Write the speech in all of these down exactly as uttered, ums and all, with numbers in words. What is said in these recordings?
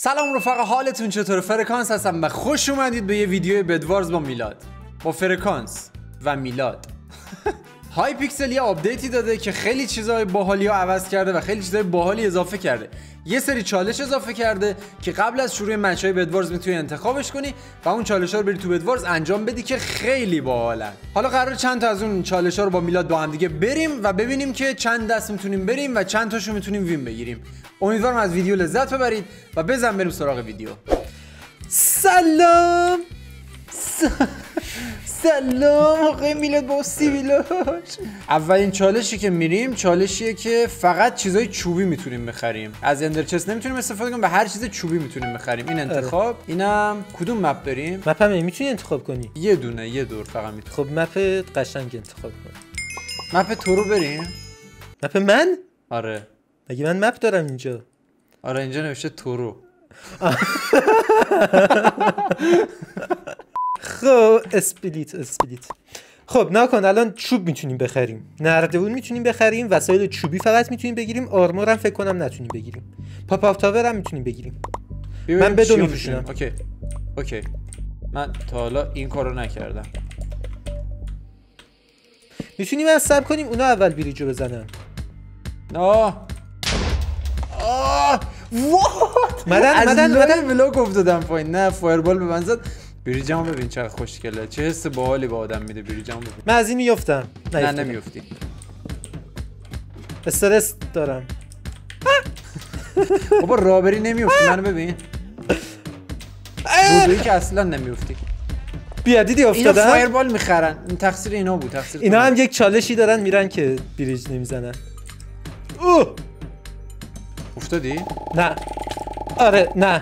سلام رفقا، حالتون چطور؟ فرکانس هستم و خوش اومدید به یه ویدیو بدوارز با میلاد، با فرکانس و میلاد. هایپیکسل یه آپدیتی داده که خیلی چیزهای باحالی ها عوض کرده و خیلی چیزهای باحالی اضافه کرده. یه سری چالش اضافه کرده که قبل از شروع میچ های بدوارز میتونی انتخابش کنی و اون چالش ها رو بری تو بدوارز انجام بدی که خیلی باحالن. حالا قرار چند تا از اون چالش ها رو با میلاد با هم دیگه بریم و ببینیم که چند دست میتونیم بریم و چند تاشو میتونیم وین بگیریم. امیدوارم از ویدیو لذت ببرید و بزن بریم سراغ ویدیو. سلام س... سلام آقای میلاد با سیویلاش. اولین چالشی که میریم چالشیه که فقط چیزای چوبی میتونیم بخریم. از اندرچست نمیتونیم استفاده کنیم و هر چیز چوبی میتونیم بخریم. این انتخاب. اینم کدوم مپ بریم؟ مپ هم میتونی انتخاب کنی. یه دونه یه دور فقط میتونی. خب مپ قشنگ انتخاب کن. مپ تو رو بریم. مپ من؟ آره. مگه من مپ دارم اینجا؟ آره اینجا نوشته تو رو. خب اسپلیت اسپلیت خب نکن. الان چوب میتونیم بخریم، نردبون میتونیم بخریم، وسایل چوبی فقط میتونیم بگیریم، آرمور هم فکر کنم نتونیم بگیریم، پاپ آف تاور هم میتونیم بگیریم. من بدو میپوشونم. اوکی اوکی من تا حالا این کارو نکردم. میتونیم از سب کنیم اونا اول بریجو بزنن. آه آه وات مدن مدن مدن بلوک افتادم پایین. نه فایربال به من زد. بریجمو ببین چقدر خوشگله، چه حس باحالی به آدم میده. بریجمو ببین. من از این میافتم. نه نمیافتی. استرس دارم. بابا رابری نمیافتی. منو ببین. بودی که اصلا نمیافتی. بیا دیدی افتادم. اینا فایربال میخرن. این تقصیر اینا بود. تقصیر اینا هم یک چالشی دارن میرن که بریج نمیزنن. اوه افتادی؟ نه. آره نه.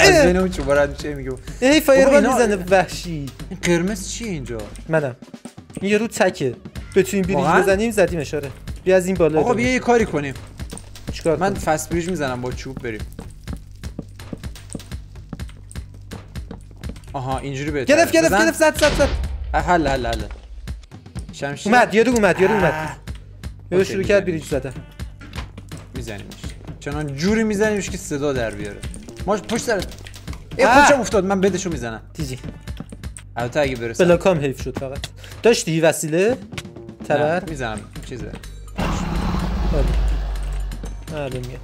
از بین اون چوبا رد میشه میگه ای فایربال میزنه وحشی. این قرمز چیه اینجا؟ منم. این یه رو تکه. بتونیم بریج بزنیم زدیم اشاره. بیا از این بالا. آقا بیا یه کاری کنیم. چیکار کنیم؟ من فست بریج میزنم با چوب بریم. آها اینجوری بهت. گرفت گرفت گرفت زد زد زد. حل حل حل. شمشیر. اومد یارو اومد یارو اومد. یارو شروع کرد بریج زدن. میزنیمش. چنان جوری میزنیمش که صدا در بیاره. ما پشت سر ای پشتم افتاد. من بدشو میزنم. تیزی. البته اگه برسه. بلاکام حیف شد فقط. داشتی وسیله؟ تبر میزنم. چیزه. آره. آره میگه.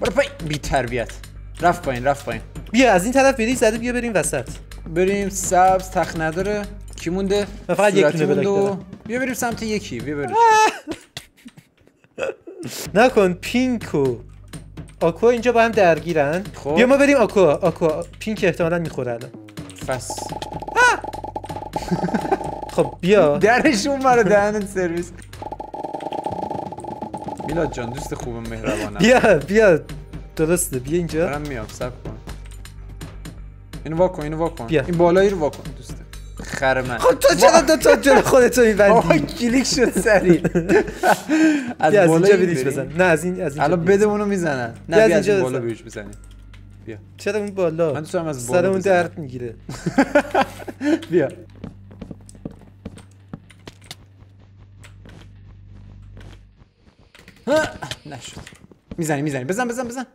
برو پایین بی تربیت. رفت پایین رفت پایین. بیا از این طرف بریم زده. بیا بریم وسط. بریم سبز تخت نداره. کی مونده؟ من فقط یک دونه بلاک دارم. بیا بریم سمت یکی. بیا بریم. نکن پینکو آکو اینجا با هم درگیرن. خوب. بیا ما بریم آکو. آکو پینک احتمالا میخوره الان. فس خب بیا درشون برا دهنت سرویس. میلاد جان دوست خوبم مهربانم. بیا بیا درسته بیا اینجا. برم میام سب کن. اینو واکن اینو واکن. این بالایی رو واکن دوسته. خرمن خب تو چرا دو تا جلو خودتو میبندی؟ آه کلیک شد سریع. از بالا بریج بزن. نه از این از این الان بدمونو میزنن. نه بیا از بالا بریج بزنیم. بیا چرا اون بالا؟ من دوستم از بالا سرمون درد میگیره. بیا ها نشد. میزنی میزنی بزن بزن بزن.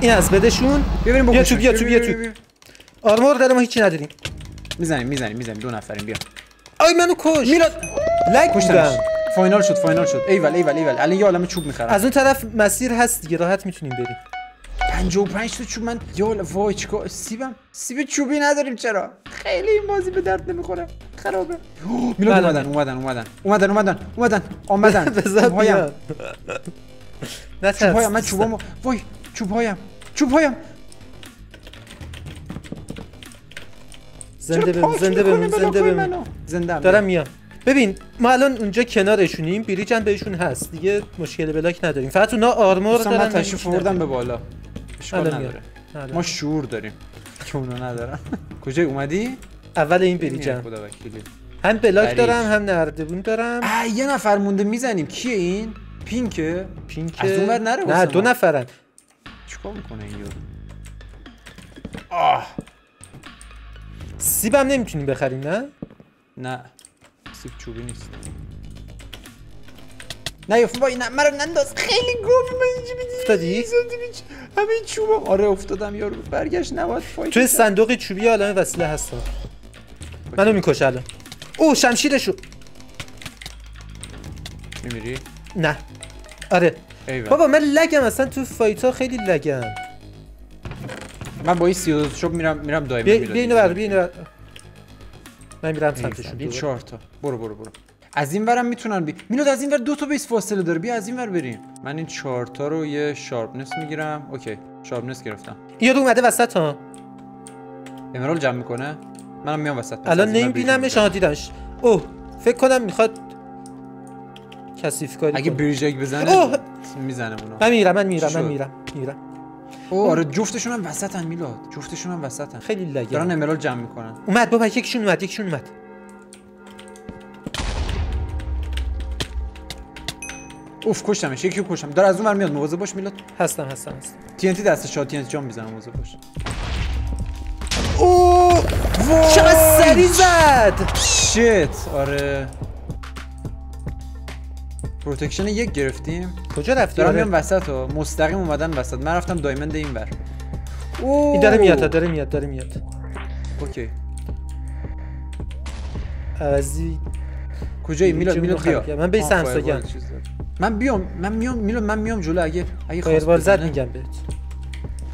این از بدشون. ببینیم بیا تو بیا تو بیا تو. آرمور داره ما هیچی نداریم. میزنیم میزنیم میزنیم دو نفریم. بیا آی منو کش میلاد. لایک کشتم. فاینال شد فاینال شد. ایول ایول ایول. الان یه عالمه چوب میخرم. از اون طرف مسیر هست دیگه راحت میتونیم بریم. پنجاه و پنج تا چوب. من یه عالمه وای چیکار. سیبم سیب چوبی نداریم. چرا خیلی این بازی به درد نمیخوره خرابه. میلاد اومدن اومدن اومدن اومدن اومدن اومدن اومدن بزن. نه چوبایم من چوبامو وای چوبایم چوبایم زنده بمون زنده بمون زنده بمون زنده. دارم میام. ببین ما الان اونجا کنارشونیم. بریج هم بهشون هست دیگه. مشکل بلاک نداریم. فقط اونا آرمور دارن. من تشریف آوردم به بالا. اشکال نداره. ما شعور داریم که اونا ندارن. کجای اومدی؟ اول این بریجم. خدا وکیلی. هم بلاک دارم هم نردبون دارم. یه نفر مونده میزنیم. کیه این؟ پینکه؟ پینکه. از اونور نره. نه دو نفرن. چیکار میکنه این یارو؟ آه سیبم نمیتونیم بخریم. نه نه سیب چوبی نیست. نه یفو با این مرا ننداز. خیلی گوبی من اینجا افتادی؟ همین چوبم. آره افتادم یارو برگشت نباید فایده. توی صندوق چوبی علامه وسیله هست. منو میکشه الان. او شمشیرشو. میمیری؟ نه. آره. ایوان. بابا من لگم اصلا تو فایتا خیلی لگم. من با این سی و دو شب میرم میرم دائما میلاد. بیا اینو بر بیا اینو بر. من میرم سمتشون. بیا چهار تا. برو برو برو. از این ورم میتونن بی... میلاد از این ور دو تا بیس فاصله داره. بیا از این ور بریم. من این چهار تا رو یه شارپنس میگیرم. اوکی. شارپنس گرفتم. یارو اومده وسط ها. امرال جمع میکنه. منم میام وسط. الان نمیبینمش. آها دیدمش. اوه فکر کنم میخواد کثیف کاری. اگه بریج یک بزنه میزنه اونا. من میرم من میرم من میرم میرم. اوه آره جفتشون هم وسطن میلاد. جفتشون هم وسطن. خیلی لگه. دارن امرال جمع میکنن. اومد بابا یکیشون اومد یکیشون اومد. اوف کشتمش یکی کشتم. داره از اون ور میاد مواظب باش میلاد. هستم هستم هستم. تی ان تی دستش تی ان تی جام میزنه مواظب باش. اوه چقدر سریع زد. شیت آره. پروتکشن یک گرفتیم. کجا رفتیم؟ دارم میام وسط ها. مستقیم اومدن وسط. من رفتم دایمند این ور. اوه این داره میاد داره میاد داره میاد. اوکی. عوضی کجایی میلاد؟ میلاد بیا. من به سمساگم. من بیام من میام میلاد من میام جلو اگه اگه خواست زد میگم بهت.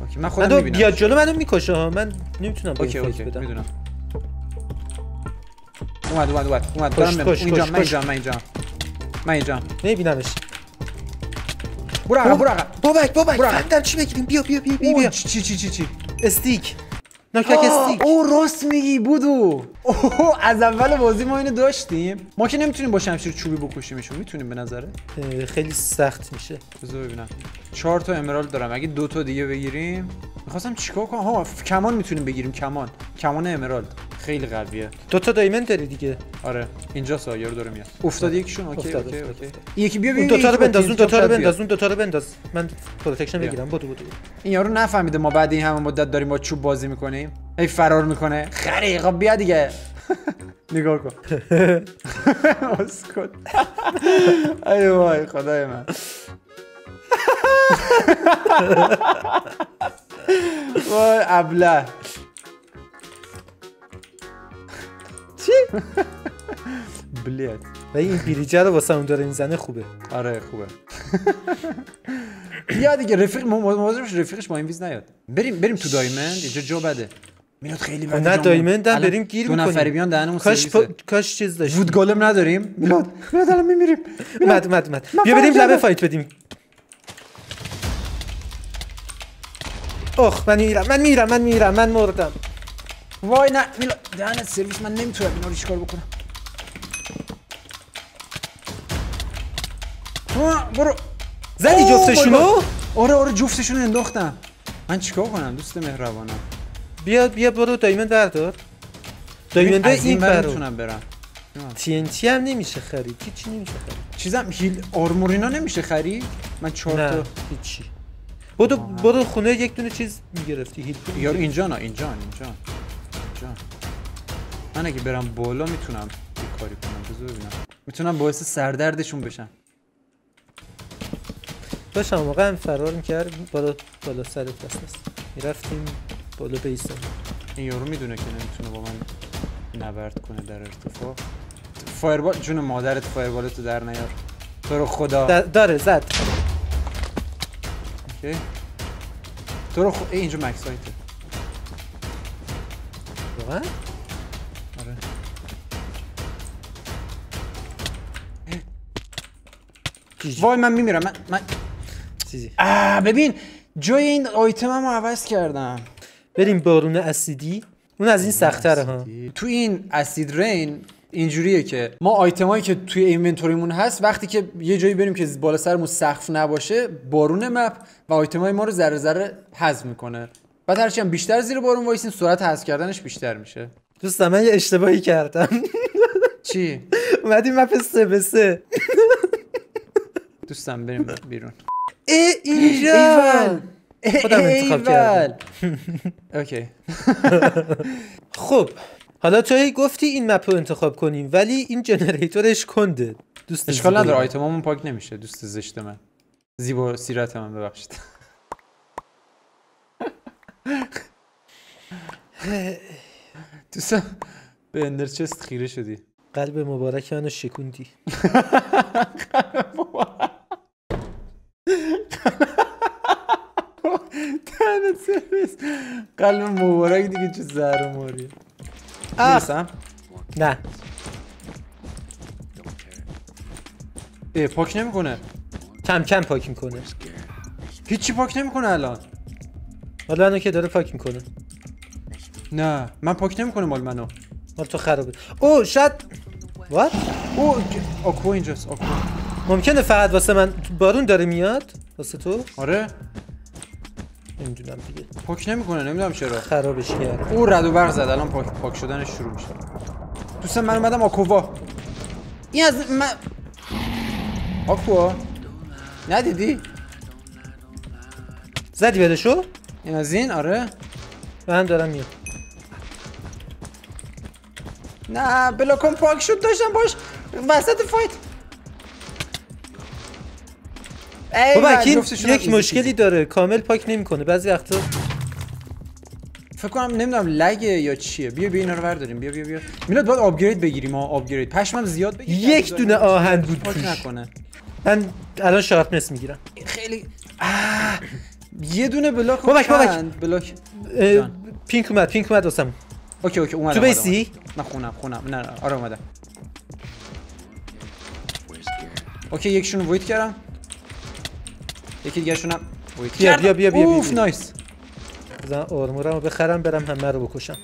اوکی من خودم میبینم. بیا جلو منو میکشه ها. من نمیتونم بهش فکر بدم. میدونم. اومد اومد اومد اومد. دارم میام. اینجا من اینجا من اینجا. من اینجا نمیبینمش. برو آقا برو آقا. بابک بابک فهمیدم چی بگیریم. بیا بیا بیا بیا. چی چی چی چی استیک. ناکک استیک. او راست میگی بودو. اوه از اول بازی ما اینو داشتیم. ما که نمیتونیم با شمشیر چوبی بکشیمشون. میتونیم به نظره خیلی سخت میشه. بذار ببینم. چهار تا امرالد دارم. اگه دو تا دیگه بگیریم می‌خواستم چیکار کنم؟ ها کمان میتونیم بگیریم. کمان کمان امرالد خیلی قویه. دو تا دایموند داری دیگه. آره اینجا سایه رو داره میاد. افتاد یکیشون. اوکی افتاد اوکی افتاد. اوکی یکی بیا ببین. دو تا رو بنداز اون دو تا رو بنداز اون دو تا رو بنداز. من پروتکشن بگیرم. بدو بدو. این یارو نفهمیده ما بعد این همه مدت داریم با چوب بازی میکنیم هی فرار میکنه. خریقا بیا دیگه. نگاه کن. اسکت. ای وای خدای من. وای ابله. چی؟ بلیت و این بریجه رو واسه اون داره میزنه. خوبه آره خوبه. یا دیگه رفیق مواظب باش رفیقش ما این ویز نیاد. بریم بریم تو دایمند. اینجا جو بده میلاد خیلی بده. نه دایمند هم بریم گیر میکنیم. دو نفری بیان دهنمون سرویسه. کاش چیز داشتیم. وود گالم نداریم میلاد. میلاد الان میمیریم. اومد اومد اومد. بیا بریم لبه فایت بدیم. اخ من میرم من میرم من میرم من مردم. وای نه میلاد دهنت سرویس. من نمیتونم اینا رو چیکار بکنم. برو زدی جفتشونو؟ آره آره جفتشونو انداختم. من چیکار کنم دوست مهربانم؟ بیا بیا برو دایموند بردار. دایموند این برو میتونم برم. تی ان تی هم نمیشه خرید. هیچ نمیشه خرید. چیزم هیل آرمور اینا نمیشه خرید. من چهار تا هیچی. برو برو خونه یک دونه چیز میگرفتی هیل. یار اینجا نه اینجا اینجا. اینجا. من اگه برم بالا میتونم یه کاری کنم. بذار ببینم. میتونم باعث سردردشون بشم. داشتم موقع هم فرار میکرد بالا بالا سرت دست است. میرفتیم بالا بیسم. این یارو میدونه که نمیتونه با من نبرد کنه در ارتفاع. فایربال جون مادرت فایربالتو در نیار تو رو خدا. داره زد. اوکی تو رو خ... ای اینجا مکس هایته واقعا؟ آره وای من میمیرم. من من آه ببین جای این آیتممو عوض کردم. بریم بارون اسیدی. اون از این سخت‌تره ها. تو این اسید رین اینجوریه که ما آیتمایی که توی اینونتوریمون هست وقتی که یه جایی بریم که بالا سرمون سقف نباشه بارون مپ و آیتمای ما رو ذره ذره هضم میکنه. بعد هرچی هم بیشتر زیر بارون وایسیم سرعت هضم کردنش بیشتر میشه. دوستم من یه اشتباهی کردم. چی؟ اومدیم مپ سه به سه. دوستم بریم بیرون. ای اینجا خودم انتخاب کردم. اوکی خب حالا توی گفتی این مپ رو انتخاب کنیم ولی این جنریتورش کنده. دوست اشکال نداره آیتمامون پاک نمیشه. دوست زشت من زیبا سیرت من ببخشید. دوستم به اندرچست خیره شدی. قلب مبارک منو شکوندی. قلب مبارک تنت سرویس. قلب مبارک دیگه چه زهر و ماریه. میرسم؟ نه ای پاک نمیکنه. کم کم پاک میکنه. هیچی پاک نمیکنه الان. مال منو که داره پاک میکنه. نه من پاک نمیکنه مال منو. مال تو خرابه. او شاید وات؟ او آکو اینجاست. آکو ممکنه فقط واسه من بارون داره میاد واسه تو؟ آره. نمیدونم دیگه. پاک نمیکنه نمیدونم چرا. خرابش کرد. او رد و برق زد الان پاک پاک شدنش شروع میشه. دوستم من اومدم آکووا. این از من آکوا ندیدی؟ زدی بدشو؟ این از این آره من دارم میام. نه بلاکم پاک شد داشتم باش وسط فایت. بابا یک مشکلی داره کامل پاک نمیکنه بعضی وقتا. فکر کنم نمیدونم لگه یا چیه. بیا بیا اینا رو برداریم. بیا بیا بیا میلاد باید آپگرید بگیریم. ها آپگرید پشمم زیاد بگیریم. یک دونه آهن بود پاک نکنه. من الان شارپنس میگیرم. خیلی آه. یه دونه بلاک بابک بابک بلاک پینک اومد پینک اومد واسم. اوکی اوکی اومد تو بیسی؟ من خونم خونم نه نه آره اومدم. اوکی یکشون رو وایت کردم یکی دیگرشونم وایت کردم. بیا بیا بیا بیا اوف نایس. بزن آرمورم رو بخرم برم همه رو بکشم.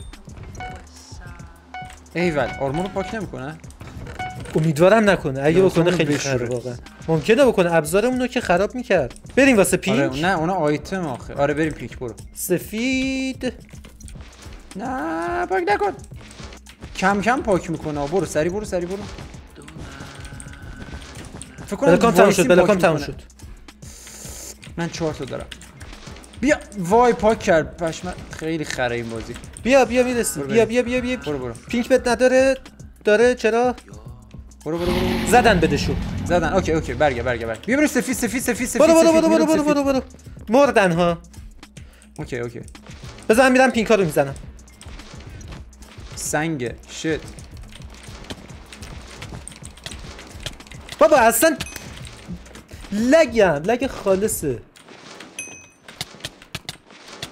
ایول آرمور رو پاک نمیکنه؟ امیدوارم نکنه اگه بکنه خیلی خراب واقعا. ممکنه بکنه ابزارمون رو که خراب میکرد. بریم واسه پینک. آره نه اونا آیتم آخه. آره بریم پینک برو. سفید نه پاک نکن. کم کم پاک میکنه. برو سری برو سری برو. فکر کنم بلکام تموم شد بلکام تموم شد. من چهار تا دارم. بیا وای پاک کرد پشمت. خیلی خره این بازی. بیا بیا میرسیم. بیا بیا بیا بیا برو برو. پینک بد نداره داره چرا؟ برو برو برو زدن بدشو زدن. اوکی اوکی برگه برگه برگه بیا برو سفید سفید سفید سفید برو برو برو برو برو برو برو مردن ها. اوکی اوکی بذار من میرم پینکا رو میزنم. سنگه شت بابا اصلا لگم لگ خالصه.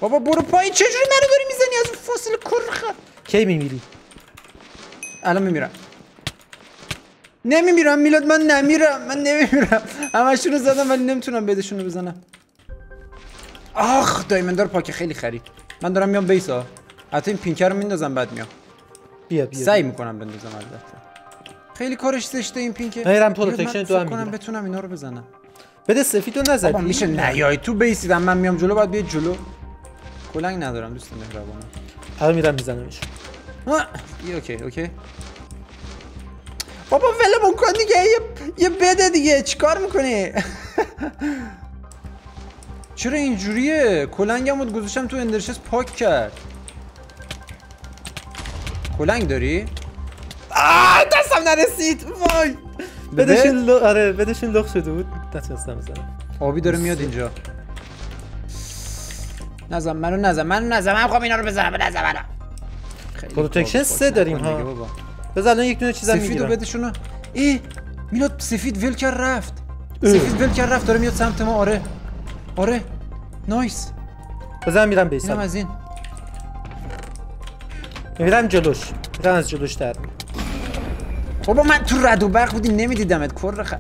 بابا برو پایین چجوری منو داری میزنی از اون فاصله کرخه. کی میمیری؟ الان میمیرم. نمیمیرم میلاد من نمیرم من نمیمیرم. همشون رو زدم ولی نمیتونم بدشون رو بزنم. آخ دایمندار پاک خیلی خرید. من دارم میام بیس ها. حتی این پینکر رو میندازم بعد میام. بیا بیا سعی میکنم بندازم البته. خیلی کارش زشته این پینکه. غیرم پروتکشن دو هم میگیرم بتونم اینا رو بزنم. بده سفیدو نزدی. بابا میشه نیای تو بیسیدم من میام جلو بعد بیا جلو. کلنگ ندارم دوست مهربانم. حالا میرم میزنمش. اوکی اوکی. بابا ولمون کن دیگه یه, یه بده دیگه چیکار میکنی؟ چرا اینجوریه؟ کلنگم رو گذاشتم تو اندرشست پاک کرد. کلنگ داری؟ آه دستم نرسید وای بدشون ل... آره بدشون لخ شده بود نتونستم بزنم. آبی داره میاد اینجا. نزم منو نزم منو نزم من میخوام اینا رو بزنم نزم منو. پروتکشن سه داریم ها. بذار الان یک دونه چیزا میگیرم. سفیدو بدشون. ای میلاد سفید ول کرد رفت. سفید ول کرد رفت داره میاد سمت ما. آره آره نایس. بذار میرم بیسم. اینم از این. میرم جلوش. میرم از جلوش در. بابا من تو رد و برق بودی نمیدیدمت کر خ.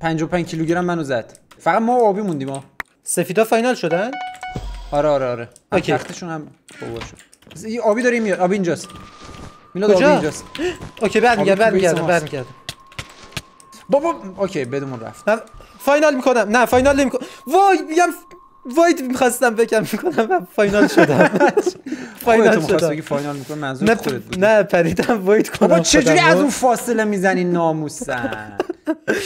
پنجاه و پنج کیلوگرم منو زد. فقط ما آبی موندیم ها. سفیدا فاینال شدن؟ آره آره آره. تختشون هم بابا شد. این آبی داره میاد. آبی اینجاست. میلاد آبی اینجاست. اوکی برمیگردم برمیگردم برمیگردم. بابا اوکی بدمون رفت. نه فاینال میکنم. نه فاینال نمیکنم. وای میگم وایت میخواستم بگم میکنم من فاینال شدم. فاینال شدم. بگی فاینال میکنم منظور خودت بود. نه پریدم وایت کنم. بابا چجوری از اون فاصله میزنی ناموسن.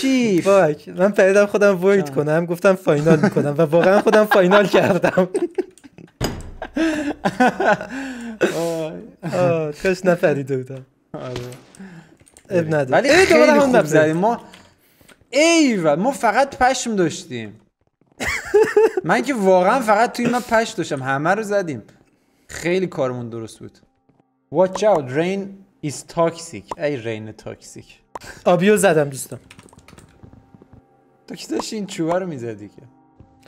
پیف. وای من پریدم خودم وایت کنم گفتم فاینال میکنم و واقعا خودم فاینال کردم. آه کاش نفریده بودم. آره اب نداره ولی خیلی خوب زدیم ما. ایول ما فقط پشم داشتیم. من که واقعا فقط توی من پشم داشتم، همه رو زدیم. خیلی کارمون درست بود. Watch out rain is toxic. ای رین تاکسیک. آبیو زدم دوستم. تو که داشتی این چوبه رو میزدی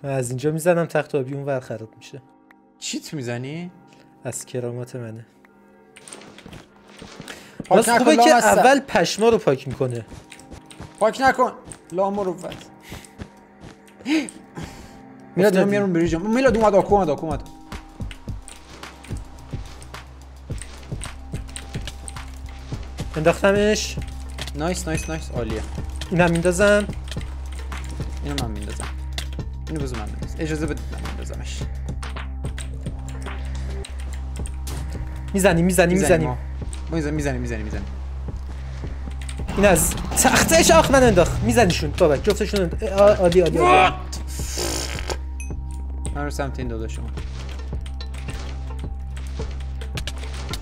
که از اینجا میزنم تخت آبی اون ور خراب میشه. چیت میزنی؟ از کرامات منه. پاک نکن که اول پشما رو پاک میکنه. پاک نکن لامو رو بد. میلاد من میارم بریجم. میلاد اومد آکو اومد آکو اومد. انداختمش. نایس نایس نایس عالیه. اینم میندازم. اینو من میندازم. اینو بزن من میندازم. اجازه بدید من میندازمش. میزنیم میزنیم میزنیم میزنیم میزنیم میزنیم میزنیم. این از تختش آخ من انداخت. میزنیشون بابک جفتشون. عادی عادی عادی. من رو سمت این دادا شما.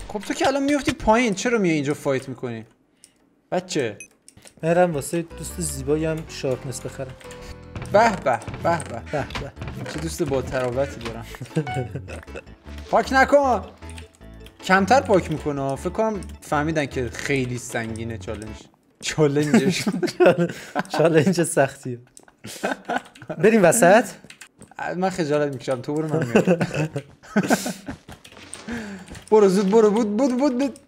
خب تو که الان میفتی پایین چرا میای اینجا فایت میکنی؟ بچه برم واسه دوست زیبایم شارپنس بخرم. به به به به به به چه دوست با تراوتی دارم. پاک نکن. کمتر پاک میکنه فکر کنم فهمیدن که خیلی سنگینه چالنج. چالنجش چالنج سختیه. بریم وسط. من خجالت میکشم تو برو من میارم. برو زود برو بود بود بود بود.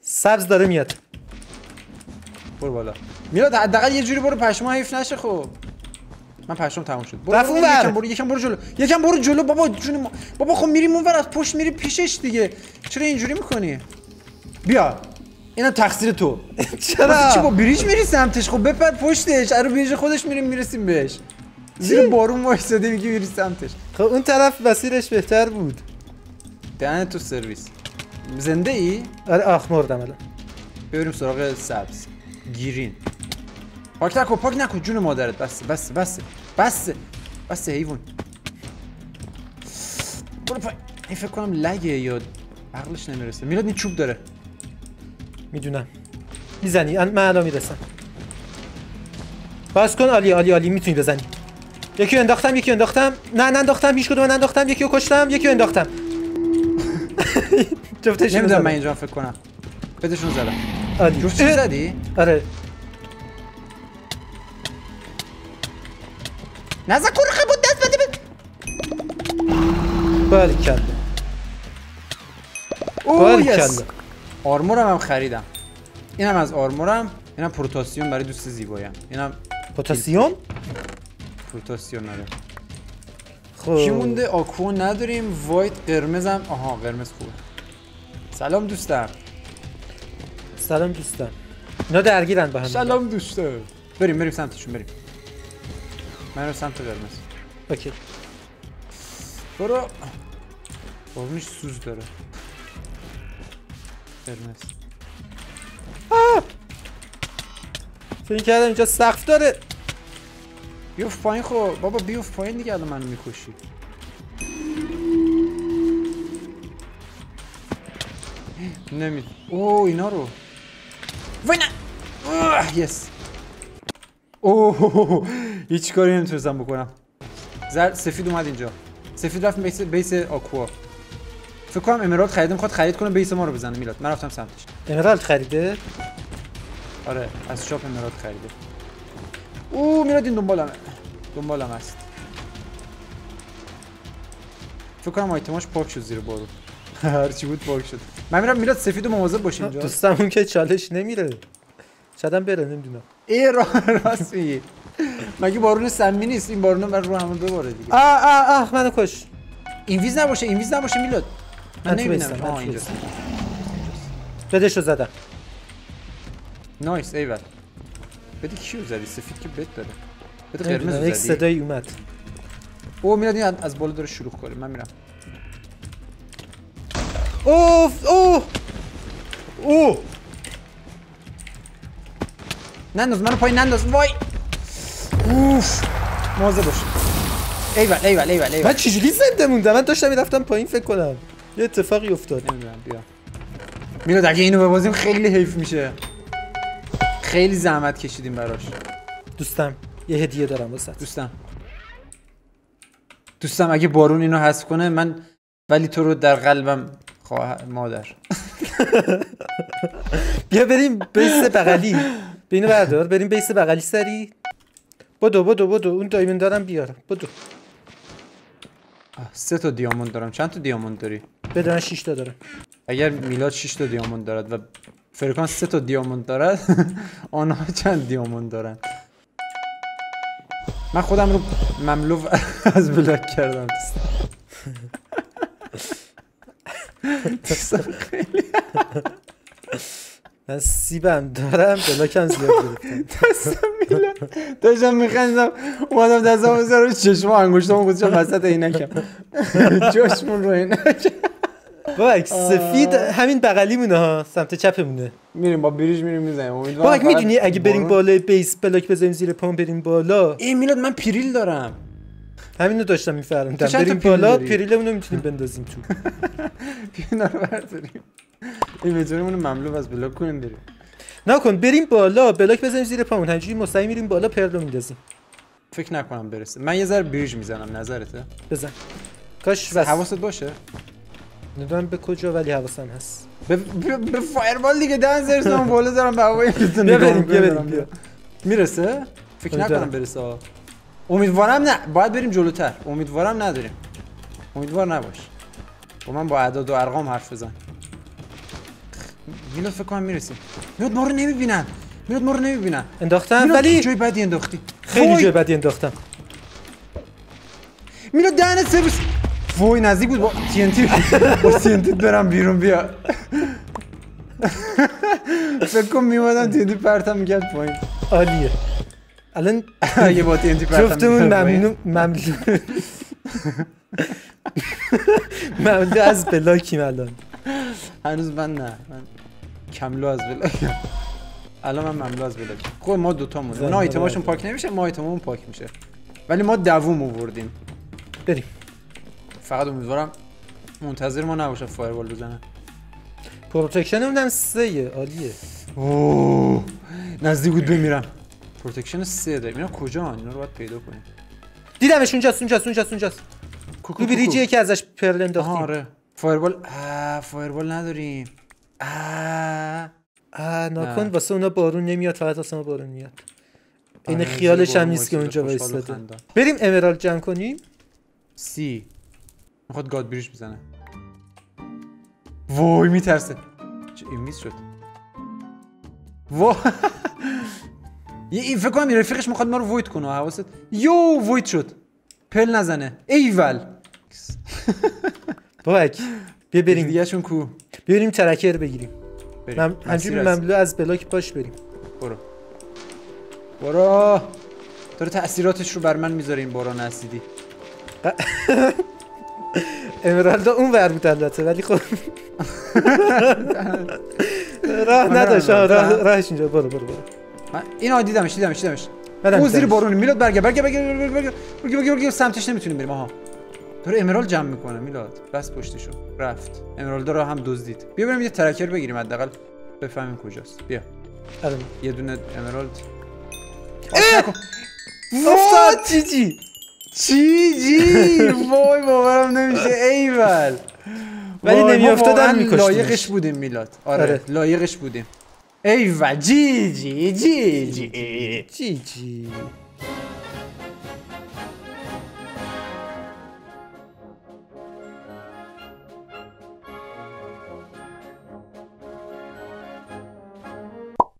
سبز داره میاد. برو بالا میلاد حداقل یه جوری برو پشما حیف نشه. خب من پشمام تموم شد. برو برو یکم برو یکم برو جلو یکم برو جلو بابا جون ما. بابا خب میریم اونور از پشت میری پیشش دیگه. چرا اینجوری میکنی؟ بیا اینا تقصیر تو. چرا چی با بریج میری سمتش؟ خب بپر پشتش آره بریج خودش میریم میرسیم بهش. زیر بارون وایساده میگی میری سمتش. خب اون طرف مسیرش بهتر بود. دهن تو سرویس. زنده ای؟ آره آخ مردم الان. بریم سراغ سبز گیرین. پاک نکن پاک نکن جون مادرت. بس بس بس بس بس حیوان. برو پای. این فکر کنم لگه یا عقلش نمیرسه. میلاد این چوب داره. میدونم میزنی من الان میرسم. بس کن عالی عالی عالی میتونی بزنی. یکی انداختم یکی انداختم نه ننداختم هیچ کدوم ننداختم. یکی رو کشتم یکی انداختم. جفتش نمیدونم من اینجا فکر کنم بدشون زدم. عالی جفتش زدی؟ آره نزد کرخه بود دست بده بده. باریکلا باریکلا. آرمورم هم خریدم. اینم از آرمورم. اینم پروتاسیون برای دوست زیبایم. اینم پروتاسیون؟ پروتاسیون نداره. خب کی مونده؟ آکو نداریم. وایت قرمزم. آها قرمز خوبه. سلام دوستم. سلام دوستم. اینا درگیرن با هم. سلام دوستم. بریم بریم سمتشون بریم. من رو سمت قرمز. اوکی برو. بارونش سوز داره. قرمز آه فکر کردم اینجا سقف داره. بیوف پایین. خب بابا بیوف پایین دیگه الان منو میکشی. نمید اوه اینا رو وای نه اوه یس. اوه هیچ کاری نمیتونستم بکنم. زرد سفید اومد اینجا. سفید رفت بیس بیس آکوا. فکر کنم امرالد خریده میخواد خرید کنه بیس ما رو بزنه. میلاد من رفتم سمتش. امرالد خریده؟ آره از شاپ امرالد خریده. اوه میلاد این دنبالمه دنبالم هست. فکر کنم آیتماش پاک شد زیر بارو. هرچی بود پاک شد. من میرم میلاد سفید و مواظب باش اینجا. دوستم اون که چالش نمیره. شدم بره نمیدونم. ای راست میگی. مگه بارون سمی نیست؟ این بارون بر رو همون بباره دیگه. آه آه آه منو کش. این ویز نباشه این ویز نباشه میلاد. من نمیبینم. آه اینجا بدش رو زدم. نایس ایول. بده کیو زدی؟ سفید که بد داره. بده قرمز زدی. یک صدایی اومد. اوه میلاد این از بالا داره شروع کنه. من میرم. اوف اوه اوه ننداز منو پایین ننداز. وای اوف موازه باشه. ایول ایول ایول ایول. من چجوری زنده موندم؟ من داشتم میرفتم پایین فکر کنم یه اتفاقی افتاد. نمیدونم. بیا میلاد اگه اینو ببازیم خیلی حیف میشه. خیلی زحمت کشیدیم براش. دوستم یه هدیه دارم واسه دوستم. دوستم اگه بارون اینو حذف کنه من ولی تو رو در قلبم خواه مادر. بیا بریم بیس بغلی. بینو بردار بریم بیس بغلی سری. بدو بدو بدو اون دایموند دارم بیارم. بدو. سه تا دیاموند دارم. چند تا دیاموند داری؟ بدون شش تا دارم. اگر میلاد شش تا دیاموند دارد و فریکانس سه تا دیاموند دارد آنها چند دیاموند دارن؟ من خودم رو مملو از بلاک کردم. من سیبم دارم بلاکم زیاد گرفتم. دستم میلاد داشتم میخندم اومدم دستم بزار رو چشم و انگشتامو گذاشتم وسط عینکم چشمون رو عینکم. بابک سفید همین بغلیمونه ها سمت چپمونه. میریم با بریج میریم میزنیم. بابک میدونی اگه بریم بالای بیس بلاک بزنیم زیر پام بریم بالا. ای میلاد من پیریل دارم. همینو داشتم میفرمودم بریم بالا پیریلمونو میتونیم بندازیم تو. پینا رو برداریم. این مجرمونو مملو از بلاک کنیم بریم. نکن بریم بالا بلاک بزنیم زیر پامون همینجوری مستقیم میریم بالا پرلو میندازیم. فکر نکنم برسه. من یه ذره بریج میزنم نظرته؟ بزن. کاش حواست باشه. ندونم به کجا ولی حواسم هست. به به فایربال دیگه دنسرز اون بالا دارم به هوای میتون بریم بریم. میرسه؟ فکر نکنم برسه. امیدوارم نه، باید بریم جلوتر. امیدوارم نداریم. امیدوار نباش. با من با اعداد و ارقام حرف بزن. میلاد فکر کنم میرسیم. میلاد ما رو نمیبینن. میلاد ما رو نمیبینن. انداختم ولی جای بدی انداختی. خیلی جای بدی انداختم. میلاد دهنت سرویس. وای نزدیک بود با تی ان تی با تی ان تی برم بیرون. بیا فکر کنم میومدم تی ان تی پرتم میکرد پایین. عالیه الان اگه با تی ان تی پرتم جفتمون ممنون مملو مملو از بلاکیم الان. هنوز من نه من کملو از بلاکیم الان. من مملو از بلاکیم. خب ما دوتامون اونا آیتماشون پاک نمیشه ما آیتممون پاک میشه ولی ما دووم آوردیم. بریم. فقط امیدوارم منتظر ما نباشه فایربال بزنه. پروتکشنمون هم سه عالیه. اوه نزدیک بود بمیرم. پروتکشن سه داریم. اینا کجان؟ اینا رو باید پیدا کنیم. دیدمش اونجاست اونجاست اونجاست اونجاست. کوکو بریجیه که ازش پرل انداختیم. آره. فایربال آ فایربال نداریم. آ آ ناکن واسه اونا بارون نمیاد فقط واسه ما بارون میاد. این خیالش هم نیست که اونجا وایساده. بریم امرالد جمع کنیم. سی میخواد گاد بریش بزنه. وای میترسه. چه این میز شد. وای این فکر کنم رفیقش میخواد ما رو وایت کنه. حواست یو وایت شد. پل نزنه. ایول. بابک بیا بریم دیگه شون کو. بریم ترکر بگیریم. بریم. همجوری مملو از بلاک پاش بریم. برو. برو. داره تاثیراتش رو بر من میذاره این باران اسیدی. امرالدا اون ور بود البته ولی خب راه نداشت. راهش اینجا. برو برو برو. من اینو دیدمش دیدمش دیدمش. اون زیر بارون میلاد برگرد برگرد برگرد برگرد برگرد برگرد سمتش نمیتونیم بریم. آها داره امرالد جمع میکنه میلاد. بس پشتشو رفت. امرالدا رو هم دزدید. بیا بریم یه ترکر بگیریم حداقل بفهمیم کجاست. بیا. الان یه دونه امرالد. افتاد جی جی چی جی. وای باورم نمیشه. ایول ولی نمیافتادم میکشتیمش. لایقش بودیم میلاد. آره لایقش بودیم. ایول جی جی جی جی جی جی.